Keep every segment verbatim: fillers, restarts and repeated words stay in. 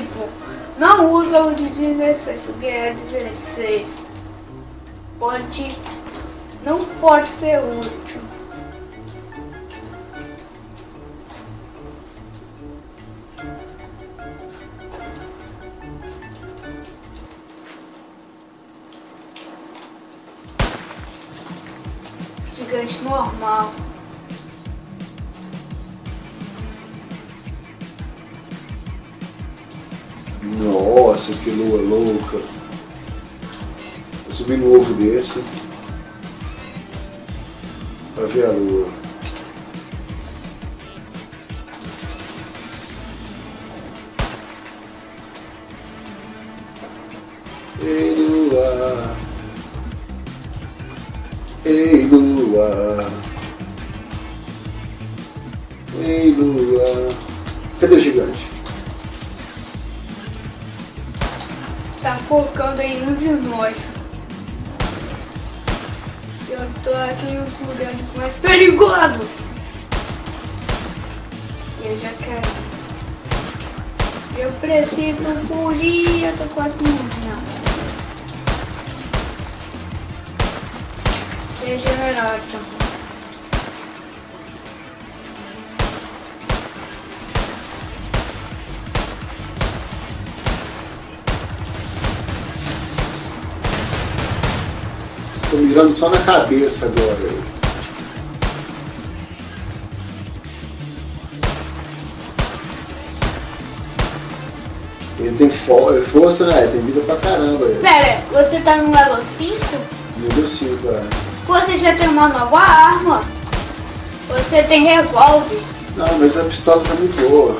tipo, não usa o de dezesseis, o que é dezesseis. Pode, não pode ser útil. Gigante normal. Nossa, que lua louca. Eu subi no ovo desse pra ver a lua. Ei, lua. Ei, lua. Ei, lua. Cadê o gigante? Tá focando em um de nós. Eu tô aqui em uns lugares mais perigosos. Eu já quero. Eu preciso fugir. Eu tô quase morrendo. Regenerado. Tô mirando só na cabeça agora. Ele tem for força, né? Ele tem vida pra caramba. Ele. Pera, você tá no level cinco? Level cinco, é. Você já tem uma nova arma. Você tem revólver. Não, mas a pistola tá muito boa.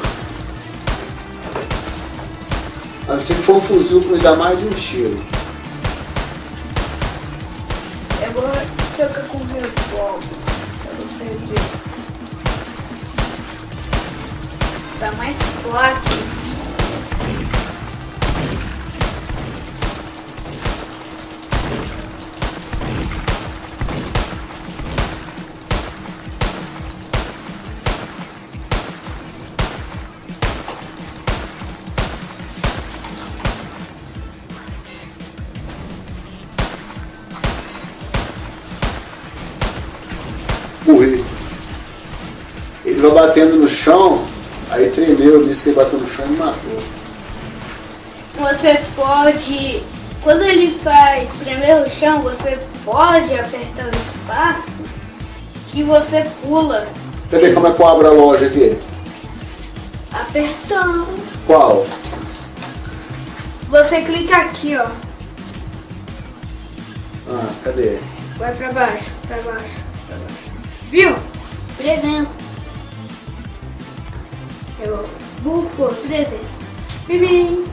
A não ser que for um fuzil pra me dar mais de um tiro. Eu vou jogar com o revólver pra você ver. Tá mais forte. Morri. Ele vai batendo no chão, aí tremeu, disse que ele bateu no chão e me matou. Você pode, quando ele faz tremer o chão, você pode apertar o espaço que você pula. Cadê como é que eu abro a loja aqui? Apertando. Qual? Você clica aqui, ó. Ah, cadê? Vai pra baixo, pra baixo, pra baixo. Viu? trezentos. Eu vou por trezentos. Bim,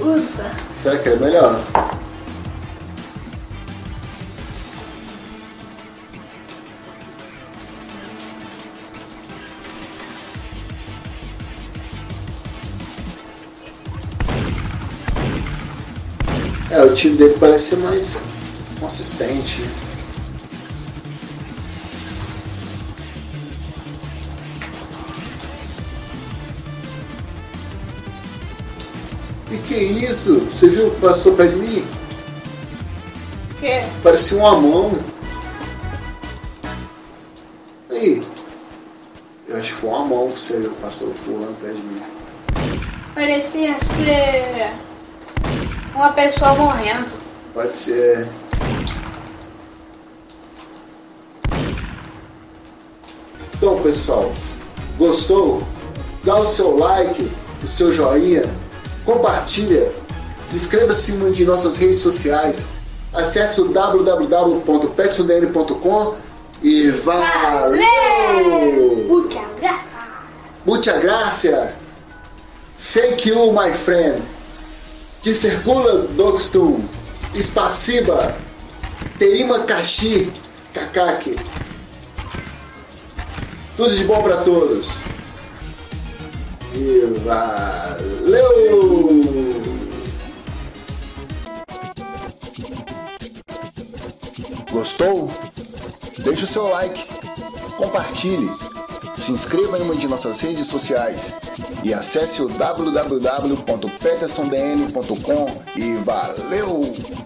usa. Será que é melhor? É, o tiro dele parece ser mais consistente. E que isso? Você viu que passou perto de mim? Que? Parecia uma mão. Aí. Eu acho que foi uma mão que você passou pulando perto de mim. Parecia ser uma pessoa morrendo. Pode ser. Então, pessoal, gostou? Dá o seu like, o seu joinha. Compartilha, inscreva-se em uma de nossas redes sociais, acesse o w w w ponto petson d n ponto com e valeu! Muchas gracias! Muchas gracias! Thank you, my friend! Te circula, Dogstum! Espasiba! Terima Kashi! Kakaki! Tudo de bom para todos! E valeu! Gostou? Deixe o seu like, compartilhe Se inscreva em uma de nossas redes sociais e acesse o w w w ponto peterson d n ponto com e valeu!